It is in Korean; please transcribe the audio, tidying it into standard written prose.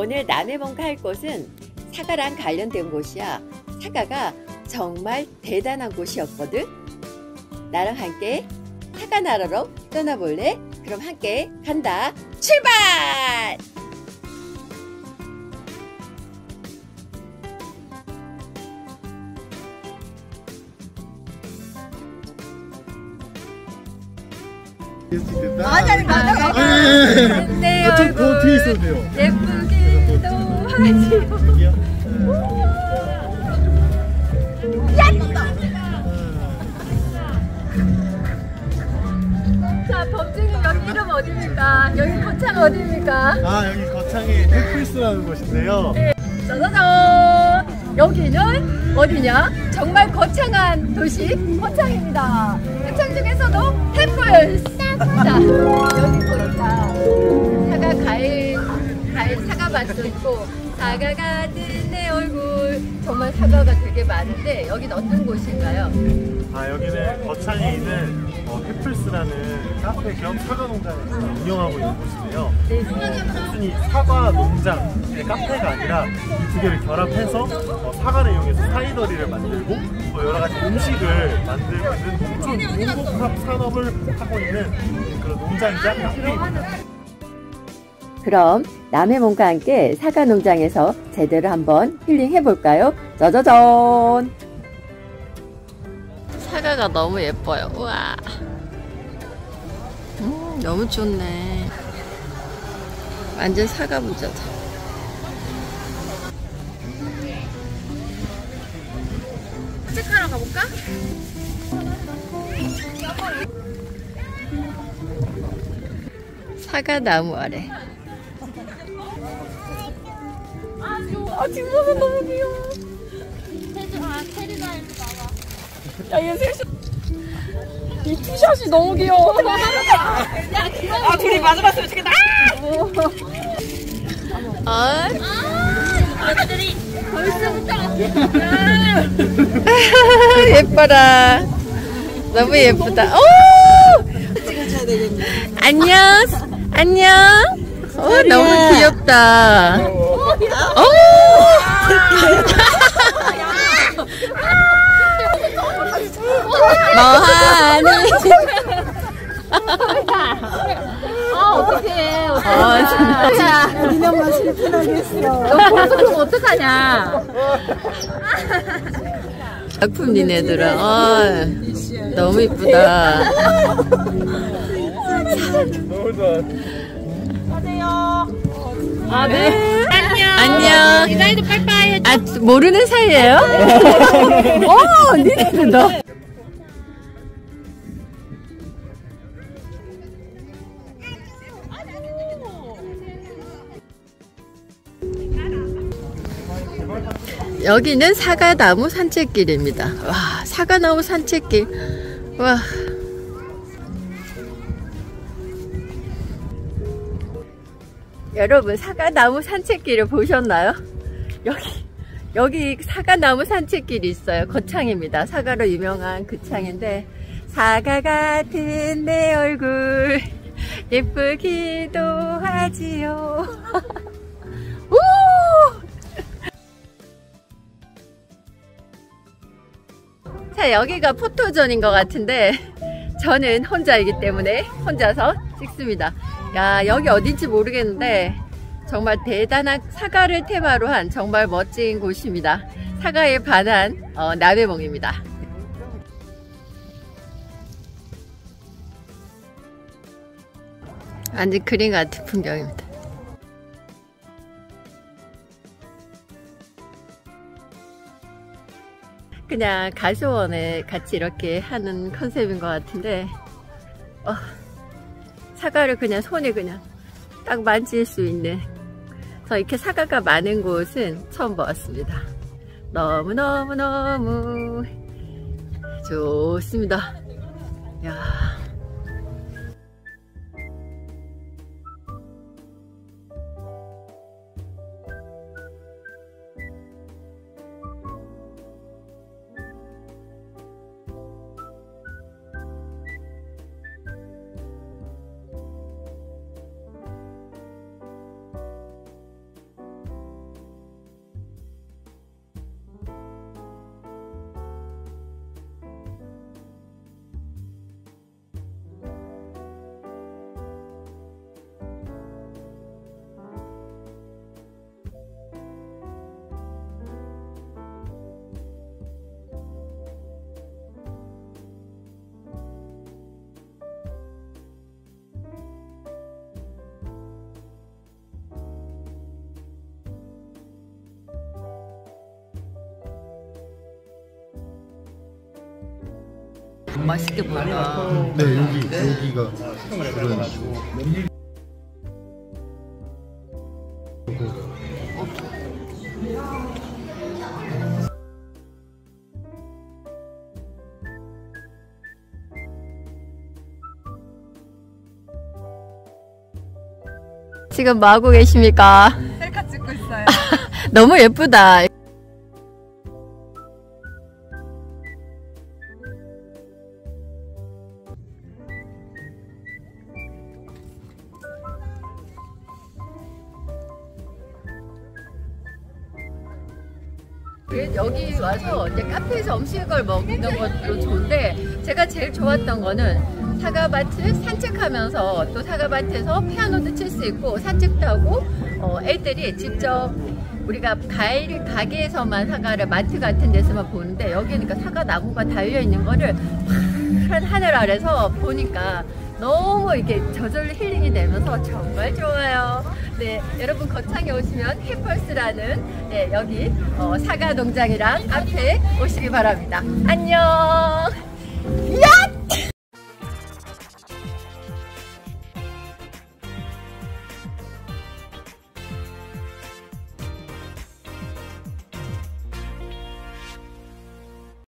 오늘 남의 뭔가 할 곳은 사과랑 관련된 곳이야. 사과가 정말 대단한 곳이었거든. 나랑 함께 사과 나라로 떠나볼래? 그럼 함께 간다. 출발! 맞아. 내 얼굴 뒤에 있어도 돼요. 예쁘기도 하지요. 자, 범증님 여기 이름 어디입니까? 여기 거창 어디입니까? 아, 여기 거창이 넷플릭스라는 곳인데요. 네. 짜자잔! 여기는 어디냐? 정말 거창한 도시 거창입니다. 거창 중에서도 넷플릭스! 자, 여기 보니까 사과 사과밭도 있고 사과 같은 내 얼굴, 정말 사과가 되게 많은데 여긴 어떤 곳인가요? 아, 여기는 거창에 있는 해플스라는 카페 겸 사과 농장에서 운영하고 있는 곳인데요. 단순히 사과 농장, 카페가 아니라 두 개를 결합해서 사과를 이용해서 사이더리를 만들고 또 여러 가지 음식을 만들고 있는 총 공복합 산업을 하고 있는 그런 농장이자 카페입니다. 그럼 남의 몸과 함께 사과 농장에서 제대로 한번 힐링해볼까요? 짜자잔! 사과가 너무 예뻐요. 우와! 너무 좋네. 완전 사과 부자다. 산책하러 가볼까? 사과 나무 아래. 아, 뒷모습 너무 귀여워. 야, 얘 셋이 이 투샷이 너무 귀여워. 아, 둘이 마주봤으면 좋겠다. 아, 이것들이 벌써부터 예뻐라. 너무 예쁘다. 오, 찍어줘야 되겠네. 안녕, 안녕. 오, 너무 귀엽다. 뭐하니? 어떡해. 진짜 우리 엄마 실패하게 했어. 너 벌써 어떡하냐. 작품 니네들아. 너무 이쁘다. 너무 좋아. 가세요. 아네. 안녕. 이사이도 빠이빠이 해줘. 아, 모르는 사이예요? 어, 니네들 너. 여기는 사과나무 산책길입니다. 와, 사과나무 산책길. 와. 여러분, 사과나무 산책길을 보셨나요? 여기 사과나무 산책길이 있어요. 거창입니다. 사과로 유명한 거창인데, 사과 같은 내 얼굴 예쁘기도 하지요. 자, 여기가 포토존인 것 같은데 저는 혼자이기 때문에 혼자서 찍습니다. 야, 여기 어딘지 모르겠는데 정말 대단한 사과를 테마로 한 정말 멋진 곳입니다. 사과에 반한 남해봉입니다. 완전 그림 같은 풍경입니다. 그냥 가수원에 같이 이렇게 하는 컨셉인 것 같은데, 사과를 그냥 손에 그냥 딱 만질 수 있는, 저 이렇게 사과가 많은 곳은 처음 보았습니다. 너무너무너무 좋습니다. 이야. 맛있게 보인다. 네, 여기가 그런. 지금 뭐 하고 계십니까? 셀카 찍고 있어요. 너무 예쁘다. 여기 와서 이제 카페에서 음식을 먹는 것도 좋은데, 제가 제일 좋았던 거는 사과밭을 산책하면서 또 사과밭에서 피아노도 칠 수 있고 산책도 하고, 애들이 직접 우리가 과일 가게에서만 사과를 마트 같은 데서만 보는데, 여기니까 사과 나무가 달려있는 거를 파란 하늘 아래서 보니까 너무 이게 저절로 힐링이 되면서 정말 좋아요. 네, 여러분 거창에 오시면 해펄스라는 네, 여기 사과 농장이랑 카페에 오시기 바랍니다. 안녕. 야!